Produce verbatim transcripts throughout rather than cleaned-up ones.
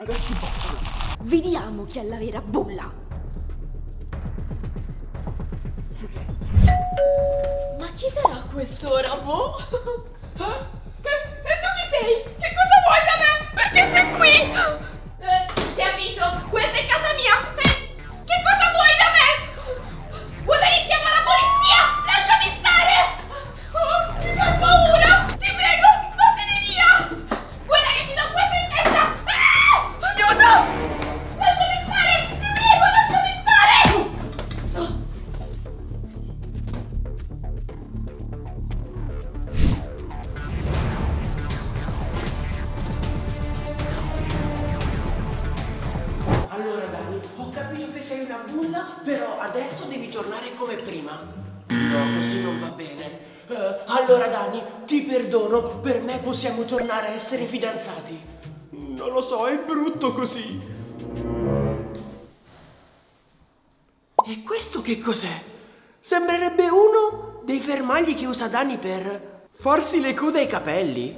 Adesso basta. Vediamo chi è la vera bulla. Ma chi sarà quest'ora, boh? Eh? E tu chi sei? Che cosa vuoi da me? Perché sei qui? Eh, ti avviso, questa è casa mia. Eh, che cosa vuoi da me? Vorrei che chiama la polizia. Lasciami stare. Oh, mi fa paura. Ti prego, vattene via. Guarda che ti do questa in testa. Ah, aiuto. Lasciami stare, ti prego, lasciami stare. Oh. Allora Dani, ho capito che sei una bulla, però adesso devi tornare come prima. No, così non va bene. Uh, allora Dani, ti perdono, per me possiamo tornare a essere fidanzati. Non lo so, è brutto così. E questo che cos'è? Sembrerebbe uno dei fermagli che usa Dani per farsi le code ai capelli.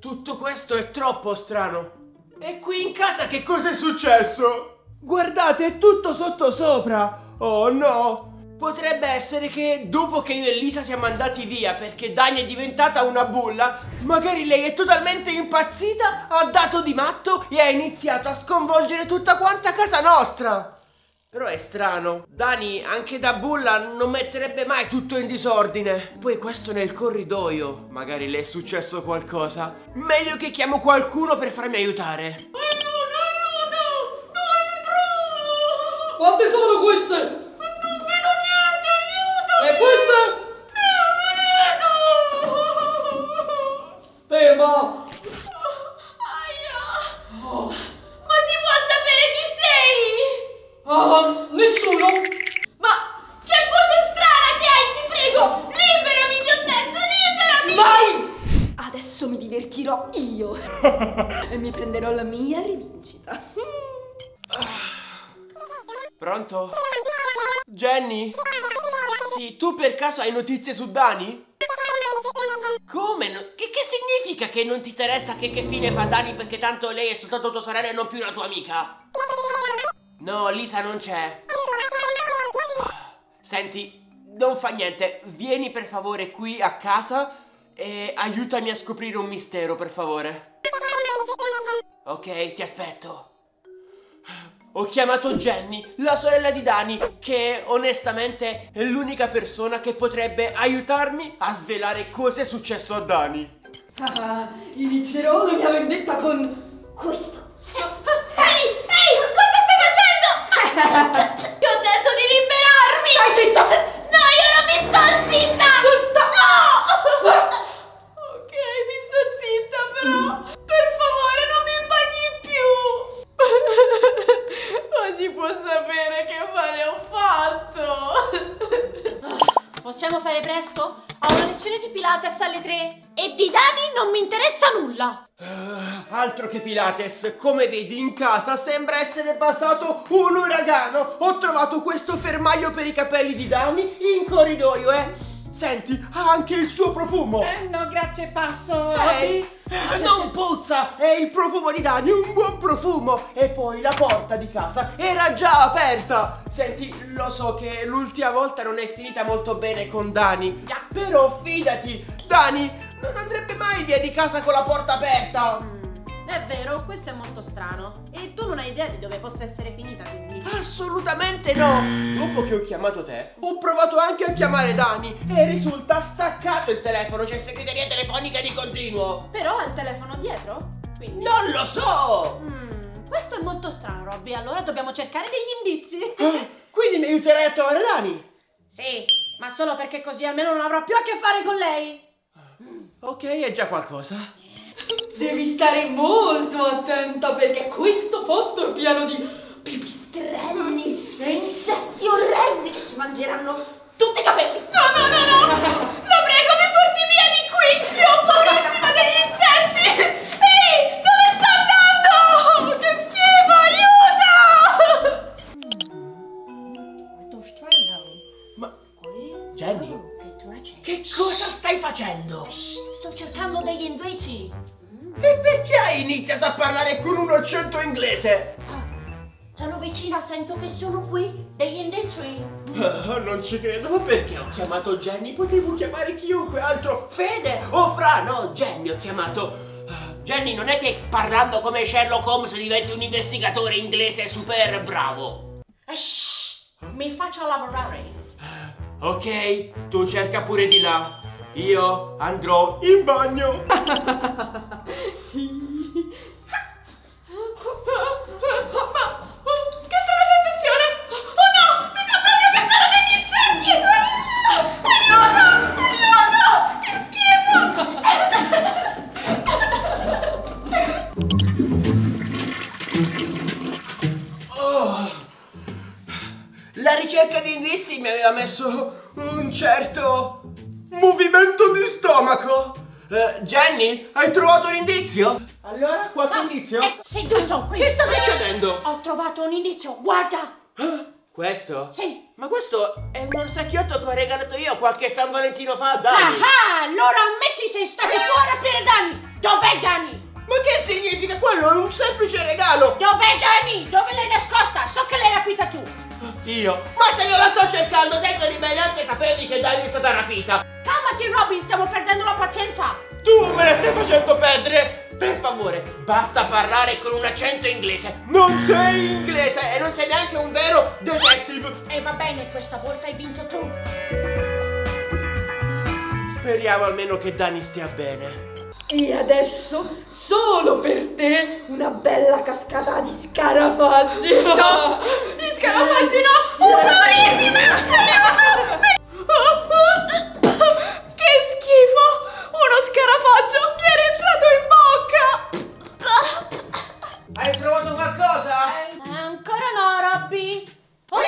Tutto questo è troppo strano. E qui in casa che cosa è successo? Guardate, è tutto sotto sopra. Oh no. Potrebbe essere che dopo che io e Lisa siamo andati via perché Dani è diventata una bulla, magari lei è totalmente impazzita, ha dato di matto e ha iniziato a sconvolgere tutta quanta casa nostra. Però è strano, Dani anche da bulla non metterebbe mai tutto in disordine. Poi questo nel corridoio, magari le è successo qualcosa. Meglio che chiamo qualcuno per farmi aiutare. Oh no, no, no, no, quante sono queste? Non vedo niente, aiuto. E queste? Non vedo. Ferma. Aia. Oh. Ah, nessuno! Ma che voce strana che hai, ti prego! Liberami, ti ho detto, liberami! Vai! Adesso mi divertirò io e mi prenderò la mia rivincita. Pronto? Jenny? Sì, tu per caso hai notizie su Dani? Come? No? Che, che significa che non ti interessa che, che fine fa Dani perché tanto lei è soltanto tua sorella e non più una tua amica? No, Lisa non c'è. Senti, non fa niente. Vieni per favore qui a casa e aiutami a scoprire un mistero, per favore. Ok, ti aspetto. Ho chiamato Jenny, la sorella di Dani, che onestamente è l'unica persona che potrebbe aiutarmi a svelare cosa è successo a Dani. Ah, inizierò la mia vendetta con questo. Ehi, ehi, cosa? Ti ho detto di liberarmi! Stai zitta! No, io non mi sto zitta! Zitta! No! Ok, mi sto zitta, però per favore non mi impagni più! Ma si può sapere che male ho fatto! Possiamo fare presto? Ho una lezione di Pilates alle tre e di Dani non mi interessa nulla. Uh, altro che Pilates, come vedi in casa sembra essere passato un uragano. Ho trovato questo fermaglio per i capelli di Dani in corridoio, eh. Senti, ha anche il suo profumo. Eh, no, grazie, passo. Eh, eh, non puzza, è il profumo di Dani, un buon profumo. E poi la porta di casa era già aperta. Senti, lo so che l'ultima volta non è finita molto bene con Dani. Già. Però fidati, Dani non andrebbe mai via di casa con la porta aperta. Mm, è vero, questo è molto strano. E tu non hai idea di dove possa essere finita, quindi? Assolutamente no! Dopo che ho chiamato te, ho provato anche a chiamare Dani e risulta staccato il telefono, c'è segreteria telefonica di continuo! Però ha il telefono dietro? Quindi... Non lo so! Mm, questo è molto strano, Robbi, allora dobbiamo cercare degli indizi! Eh, quindi mi aiuterai a trovare Dani? Sì, ma solo perché così almeno non avrò più a che fare con lei! Ok, è già qualcosa. Devi stare molto attenta perché questo posto è pieno di... pipistrelli e insetti orrendi che ti mangeranno tutti i capelli. No, no, no, no, la prego, mi porti via di qui, io ho paurissima degli insetti. Ehi, dove sta andando? Che schifo, aiuta! Ma Jenny, che cosa stai facendo? Shh, sto cercando degli indizi. E perché hai iniziato a parlare parlare con un accento inglese. Sono vicina, sento che sono qui degli indezzi. Oh, non ci credo, ma perché ho chiamato Jenny? Potevo chiamare chiunque altro, Fede o Fra. No, Jenny ho chiamato. Jenny, non è che parlando come Sherlock Holmes diventi un investigatore inglese super bravo. Shh, mi faccio lavorare. Ok, tu cerca pure di là. Io andrò in bagno. La ricerca di indizi mi aveva messo un certo movimento di stomaco. uh, Jenny, hai trovato un indizio? Allora, qualche ah, indizio? Ecco, seduto qui. Che sta succedendo? Ho trovato un indizio, guarda. Ah, questo? Sì. Ma questo è un orsacchiotto che ho regalato io qualche San Valentino fa a Dani. Ah, allora ammetti sei stato fuori per Dani. Dov'è Dani? Ma che significa? Quello è un semplice regalo. Dov'è Dani? Dove l'hai nascosta? So che l'hai rapita tu. Io? Ma se io la sto cercando senza di me neanche sapevi che Dani è stata rapita. Calmati Robbi, stiamo perdendo la pazienza. Tu me la stai facendo perdere. Per favore, basta parlare con un accento inglese. Non sei inglese e non sei neanche un vero detective. E va bene, questa volta hai vinto tu. Speriamo almeno che Dani stia bene. E adesso, solo per te, una bella cascata di scarafaggi. No, gli scarafaggi no, orrorisimi. Che schifo, uno scarafaggio mi è rientrato in bocca. Hai trovato qualcosa? Eh, ancora no, Robbi. Oh, oh, ho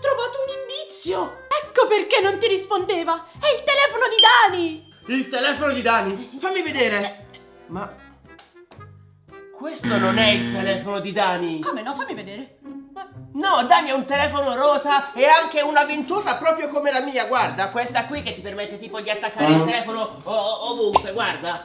trovato un indizio. Ecco perché non ti rispondeva, è il telefono di Dani. Il telefono di Dani? Fammi vedere. Ma questo non è il telefono di Dani. Come no? Fammi vedere. No, Dani ha un telefono rosa e anche una ventosa proprio come la mia. Guarda, questa qui che ti permette tipo di attaccare il telefono ovunque, guarda.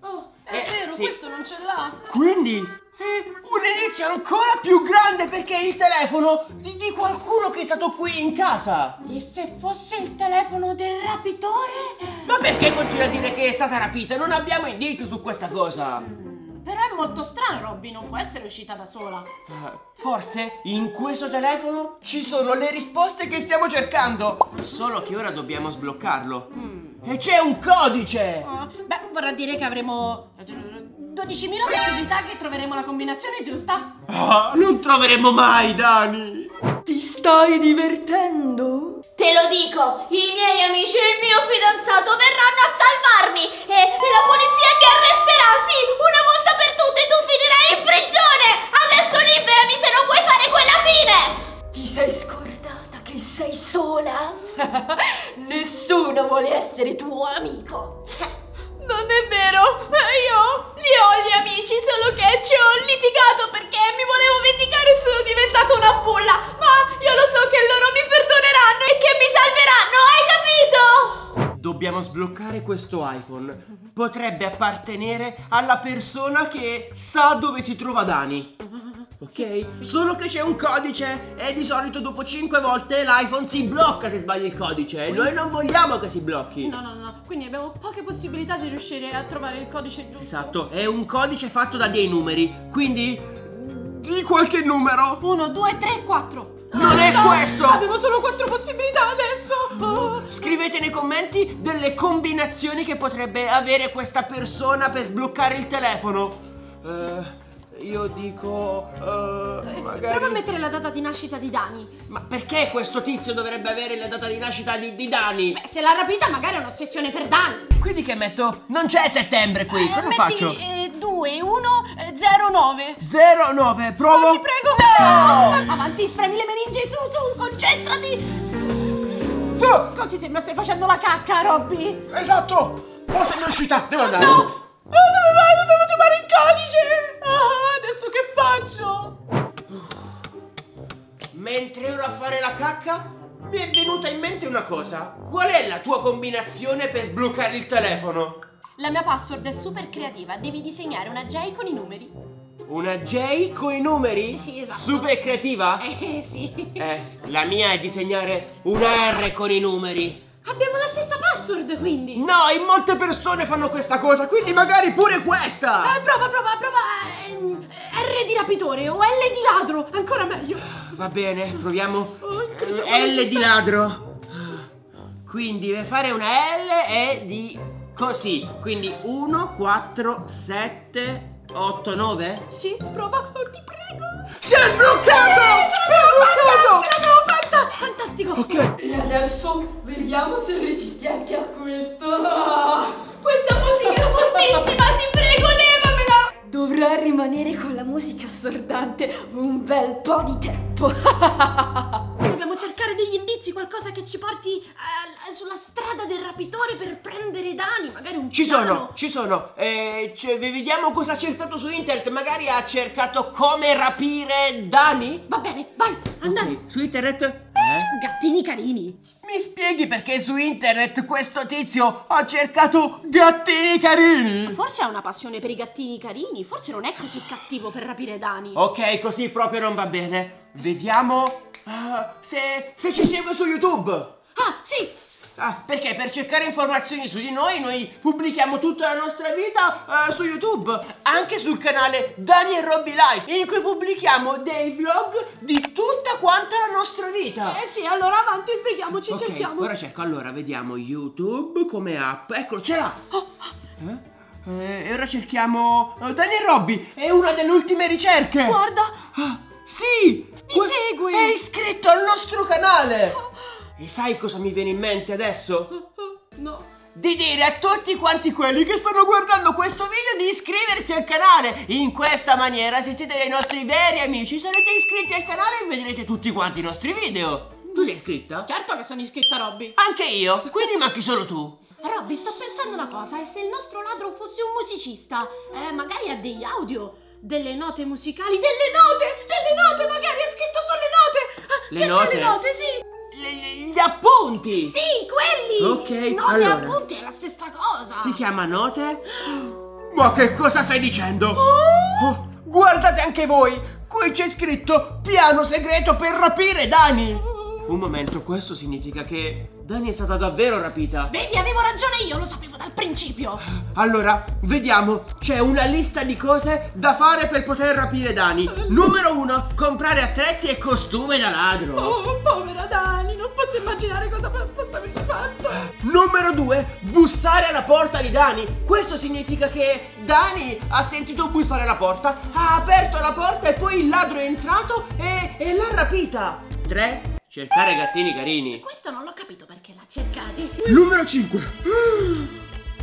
Oh, è eh, vero, sì. Questo non ce l'ha. Quindi è un inizio ancora più grande perché è il telefono di, di qualcuno che è stato qui in casa. E se fosse il telefono del rapitore? Ma perché continua a dire che è stata rapita? Non abbiamo indizio su questa cosa. Mm, però è molto strano, Robbi, non può essere uscita da sola. Uh, forse in questo telefono ci sono le risposte che stiamo cercando. Solo che ora dobbiamo sbloccarlo. Mm. E c'è un codice! Oh, beh, vorrà dire che avremo dodicimila possibilità che troveremo la combinazione giusta. Oh, non troveremo mai, Dani. Ti stai divertendo? Te lo dico, i miei amici e il mio fidanzato verranno a salvarmi e, e la polizia ti arresterà, sì, una volta per tutte tu finirai in prigione. Adesso liberami se non vuoi fare quella fine. Ti sei scordata che sei sola? Nessuno vuole essere tuo amico. Non è vero, io li ho gli amici, solo che ci ho litigato perché mi volevo vendicare e sono diventata una bulla. Ma io lo so che loro mi perdoneranno e che mi salveranno, hai capito? Dobbiamo sbloccare questo iPhone. Potrebbe appartenere alla persona che sa dove si trova Dani. Ok? Solo che c'è un codice e di solito dopo cinque volte l'iPhone si blocca se sbagli il codice e noi non vogliamo che si blocchi. No, no, no, quindi abbiamo poche possibilità di riuscire a trovare il codice giusto. Esatto, è un codice fatto da dei numeri, quindi di qualche numero. uno, due, tre, quattro. Non ah, è no, questo! Abbiamo solo quattro possibilità adesso! Oh. Scrivete nei commenti delle combinazioni che potrebbe avere questa persona per sbloccare il telefono. Uh. Io dico... Uh, magari... Prova a mettere la data di nascita di Dani. Ma perché questo tizio dovrebbe avere la data di nascita di, di Dani? Beh, se l'ha rapita magari è un'ossessione per Dani. Quindi che metto? Non c'è settembre qui, eh, cosa metti, faccio? Eh, due, uno, zero, nove. zero nove, provo? No, ti prego! No! No! Avanti, spremi le meningi, su, su, concentrati! Su! Così sembra stai facendo la cacca, Robbi. Esatto! Forse mi è uscita, devo andare. No! Oh, dove vai? Dovevo trovare il codice! Che faccio? Mentre ero a fare la cacca mi è venuta in mente una cosa. Qual è la tua combinazione per sbloccare il telefono? La mia password è super creativa, devi disegnare una J con i numeri. Una J con i numeri? Sì, esatto. Super creativa? Eh, sì. Eh, la mia è disegnare una R con i numeri. Abbiamo la stessa password, quindi. No, in molte persone fanno questa cosa, quindi magari pure questa. Eh, prova, prova, prova. R di rapitore o L di ladro, ancora meglio. Va bene, proviamo. Oh, L di ladro. Quindi per fare una L è di così. Quindi uno, quattro, sette, otto, nove. Sì, prova, oh, ti prego. Si è sbloccato! Sì, ce l'abbiamo fatta, ce l'abbiamo fatta. Fantastico! Ok. E adesso vediamo se resisti anche a questo. Oh, questa musica è fortissima, ti prego, levamela! Dovrà rimanere con la musica assordante un bel po' di tempo. Dobbiamo cercare degli indizi, qualcosa che ci porti eh, sulla strada del rapitore per prendere Dani, magari un Ci piano. sono, ci sono. Eh, cioè, vediamo cosa ha cercato su internet, magari ha cercato come rapire Dani. Va bene, vai, andiamo. Okay. Su internet... Eh? Gattini carini. Mi spieghi perché su internet questo tizio ha cercato gattini carini? Forse ha una passione per i gattini carini, forse non è così cattivo per rapire Dani. Ok, così proprio non va bene. Vediamo uh, se, se ci segue su YouTube. Ah, sì. Ah, perché per cercare informazioni su di noi, noi pubblichiamo tutta la nostra vita uh, su YouTube, anche sul canale Dani e Robbi Life, in cui pubblichiamo dei vlog di tutta quanta la nostra vita. Eh sì, allora avanti, spieghiamoci, okay, cerchiamo. Ora cerco, allora vediamo YouTube come app, ecco ce l'ha. Oh. Eh? Eh, e ora cerchiamo uh, Dani e Robbi, è una delle ultime ricerche. Guarda. Ah, sì. Mi segui. È iscritto al nostro canale. Oh. E sai cosa mi viene in mente adesso? No. Di dire a tutti quanti quelli che stanno guardando questo video di iscriversi al canale. In questa maniera, se siete dei nostri veri amici, sarete iscritti al canale e vedrete tutti quanti i nostri video. Tu sei iscritta? Certo che sono iscritta, Robbi. Anche io, quindi manchi solo tu. Robbi, sto pensando una cosa, e se il nostro ladro fosse un musicista? Eh, magari ha degli audio, delle note musicali, delle note, delle note, magari ha scritto sulle note. Le note? Le note, sì. Gli appunti! Sì, quelli! Ok, note, allora, appunti è la stessa cosa! Si chiama note? Ma che cosa stai dicendo? Oh. Oh, guardate anche voi! Qui c'è scritto piano segreto per rapire Dani! Oh. Un momento, questo significa che Dani è stata davvero rapita! Vedi, avevo ragione io, lo sapevo dal principio! Allora, vediamo, c'è una lista di cose da fare per poter rapire Dani. Oh. Numero uno, comprare attrezzi e costume da ladro! Oh, povera Dani! Posso immaginare cosa possa aver fatto. Numero due, bussare alla porta di Dani. Questo significa che Dani ha sentito bussare alla porta, ha aperto la porta e poi il ladro è entrato e, e l'ha rapita. Tre, cercare gattini carini. Questo non l'ho capito perché l'ha cercati. Numero cinque,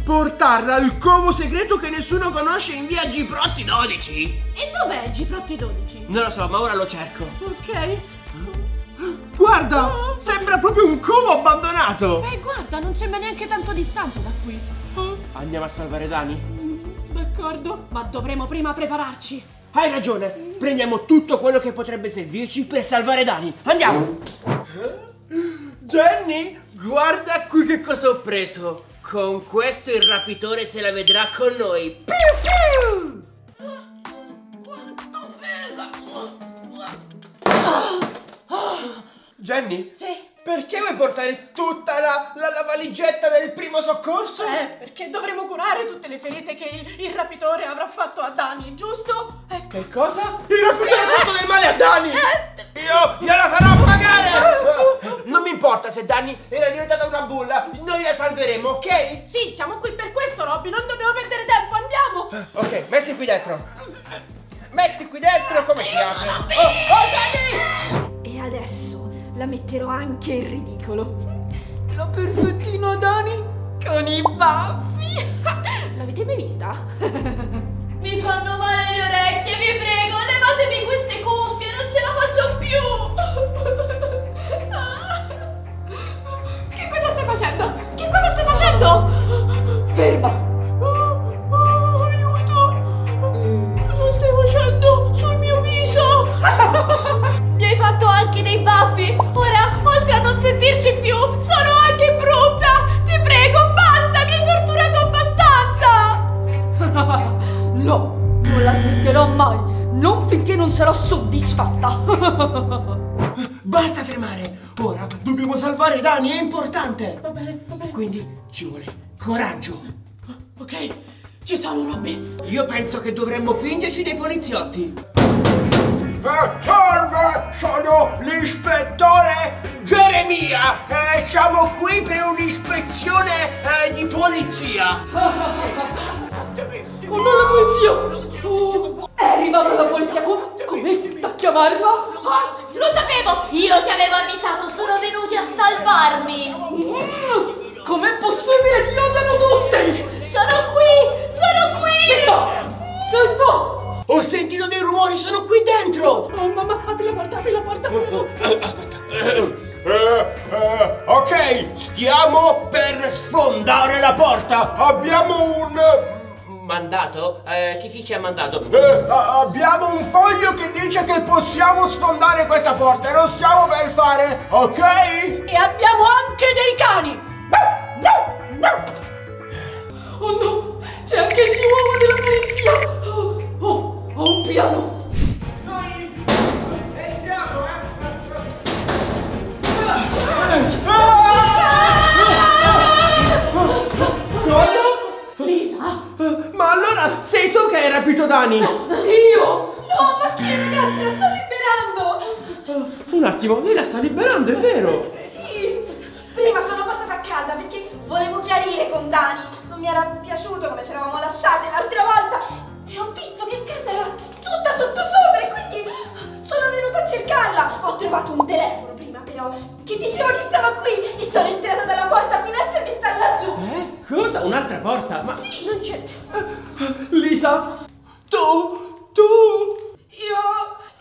portarla al covo segreto che nessuno conosce in via Giprotti dodici. E dov'è Giprotti dodici? Non lo so, ma ora lo cerco. Ok. Guarda, oh, sembra proprio un covo abbandonato. Eh, guarda, non sembra neanche tanto distante da qui. Oh. Andiamo a salvare Dani? Mm, d'accordo, ma dovremo prima prepararci. Hai ragione, prendiamo tutto quello che potrebbe servirci per salvare Dani. Andiamo! Jenny, guarda qui che cosa ho preso. Con questo il rapitore se la vedrà con noi. Piu, piu! Quanto pesa! Oh. Jenny? Sì? Perché vuoi portare tutta la, la, la valigetta del primo soccorso? Eh, perché dovremo curare tutte le ferite che il, il rapitore avrà fatto a Dani, giusto? Ecco. Che cosa? Il rapitore ha fatto del male a Dani! Eh. Io gliela farò pagare! Non mi importa se Dani era diventata una bulla, noi la salveremo, ok? Sì, siamo qui per questo, Robbi, non dobbiamo perdere tempo, andiamo! Ok, metti qui dentro. Metti qui dentro come si apre? Oh, oh, Jenny! E adesso? La metterò anche in ridicolo. La perfettina Dani con i baffi. L'avete mai vista? Mi fanno male le orecchie, vi prego, levatemi queste cuffie, non ce la faccio più. Che cosa stai facendo? Che cosa stai facendo? Ferma. Oh, aiuto. Cosa stai facendo sul mio viso? Hai fatto anche dei baffi. Ora, oltre a non sentirci più, sono anche brutta. Ti prego, basta, mi hai torturato abbastanza. succederà mai, non finché non sarò soddisfatta. Basta tremare, ora dobbiamo salvare Dani, è importante. Va bene, va bene. Quindi ci vuole coraggio. Ok, ci sono, Robbi. Io penso che dovremmo fingerci dei poliziotti. Salve, sono l'ispettore Geremia e eh, siamo qui per un'ispezione eh, di polizia. Oh no, la polizia! Oh, è arrivata la polizia, com'è finta a chiamarla? Oh, lo sapevo, io ti avevo avvisato, sono venuti a salvarmi. Mm, com'è possibile che odiano tutti? Sono qui, sono qui! Senta, senta! Ho sentito dei rumori, sono qui dentro! Oh mamma, apri la porta, apri la porta! Oh, oh, aspetta! Eh, eh, ok, stiamo per sfondare la porta! Abbiamo un... mandato? Eh, chi, chi ci ha mandato? Eh, abbiamo un foglio che dice che possiamo sfondare questa porta e lo stiamo per fare, ok? E abbiamo anche dei cani! Oh no, c'è anche il chihuahua della polizia! Oh, oh. Ho un piano! Noi entriamo, eh! Cosa? Lisa? Ma allora sei tu che hai rapito Dani? Io? No, ma che ragazzi, la sto liberando! Un attimo, lei la sta liberando, è vero? Sì! Prima sono passata a casa perché volevo chiarire con Dani. Non mi era piaciuto come ci eravamo lasciate l'altra volta. E ho visto che casa era tutta sottosopra e quindi sono venuta a cercarla. Ho trovato un telefono prima però che diceva che stava qui e sono entrata dalla porta finestra che sta laggiù. Eh? Cosa? Un'altra porta? Ma sì, non c'è... Lisa, tu, tu... Io,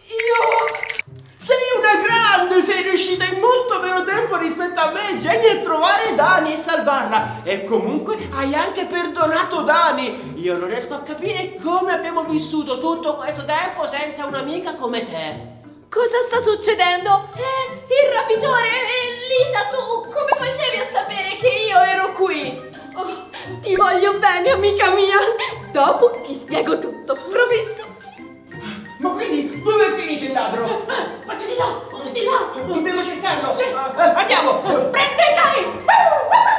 io... Sei una grande, sei riuscita in molto meno tempo rispetto a me, Jenny, a trovare Dani e salvarla. E comunque hai anche perdonato Dani. Io non riesco a capire come abbiamo vissuto tutto questo tempo senza un'amica come te. Cosa sta succedendo? Eh, il rapitore, eh, Lisa, tu come facevi a sapere che io ero qui? Oh, ti voglio bene, amica mia. Dopo ti spiego tutto, promesso. Ma quindi dove è finito il ladro? Eh, ma c'è di là, di là! Dobbiamo cercarlo! Sì. Eh, andiamo! Prende, dai!